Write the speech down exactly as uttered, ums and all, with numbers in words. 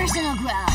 Personal growth.